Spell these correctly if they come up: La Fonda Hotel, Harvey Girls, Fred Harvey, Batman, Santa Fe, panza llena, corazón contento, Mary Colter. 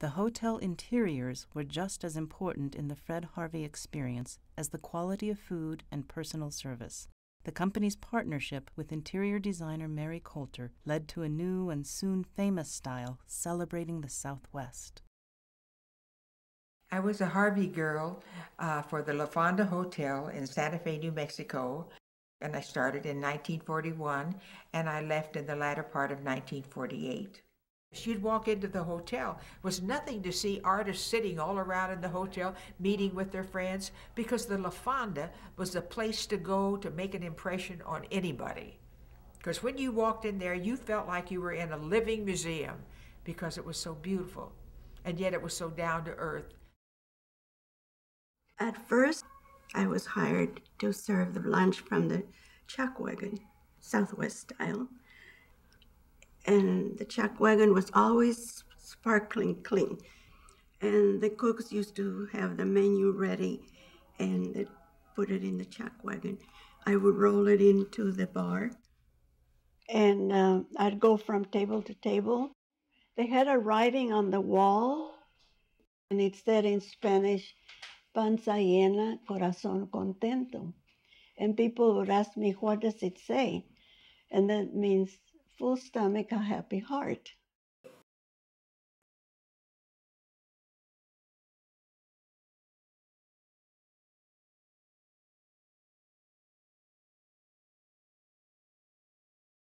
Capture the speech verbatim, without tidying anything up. The hotel interiors were just as important in the Fred Harvey experience as the quality of food and personal service. The company's partnership with interior designer Mary Colter led to a new and soon famous style celebrating the Southwest. I was a Harvey girl uh, for the La Fonda Hotel in Santa Fe, New Mexico, and I started in nineteen forty-one, and I left in the latter part of nineteen forty-eight. She'd walk into the hotel. It was nothing to see artists sitting all around in the hotel, meeting with their friends, because the La Fonda was the place to go to make an impression on anybody. Because when you walked in there, you felt like you were in a living museum, because it was so beautiful, and yet it was so down to earth. At first, I was hired to serve the lunch from the chuck wagon, Southwest style. And the chuck wagon was always sparkling clean. And the cooks used to have the menu ready and they'd put it in the chuck wagon. I would roll it into the bar. And uh, I'd go from table to table. They had a writing on the wall, and it said in Spanish, "Panza llena, corazón contento." And people would ask me, what does it say? And that means, full stomach, a happy heart.